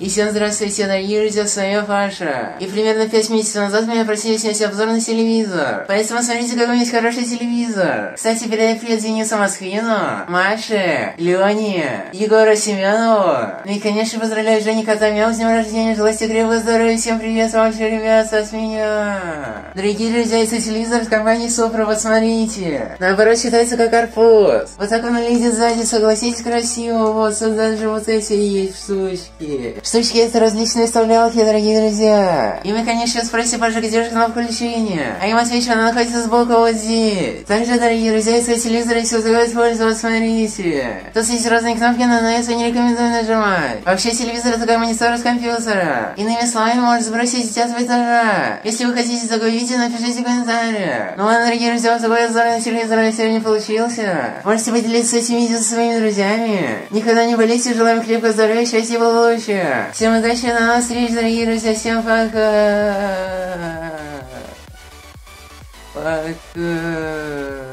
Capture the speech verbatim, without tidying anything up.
И всем здравствуйте, дорогие друзья, с вами Паша. И примерно пять месяцев назад меня просили снять обзор на телевизор. Поэтому смотрите какой-нибудь хороший телевизор. Кстати, передай привет Денису Москвину, Маше, Лене, Егору Семенову. Ну и, конечно, поздравляю Женю Катамя с днем рождения, Желасти Греба, здоровья, всем привет вам, все, ребят, с меня. Дорогие друзья, это телевизор в компании Supra, вот смотрите. Наоборот, считается как арбуз. Вот так он лезет сзади, согласитесь, красиво, вот сюда же вот эти есть штучки. Штучки — это различные вставлялки, дорогие друзья. И мы, конечно, спросим Пашу, где же кнопка включения. А им отвечу, она находится сбоку вот здесь. Также, дорогие друзья, если телевизор, если удалось пользоваться, смотрите. Тут есть разные кнопки, но на это не рекомендую нажимать. Вообще, телевизор — это как монитор с компьютера. Иными словами, может сбросить дитя с этажа. Если вы хотите такое видео, напишите в комментариях. Ну ладно, дорогие друзья, вот такой обзор на телевизор я сегодня получился. Можете поделиться этим видео со своими друзьями. Никогда не болейте, желаем крепкого здоровья, счастья и благополучия. Всем удачи, на нас встреч, дорогие друзья, всем пока. Пока.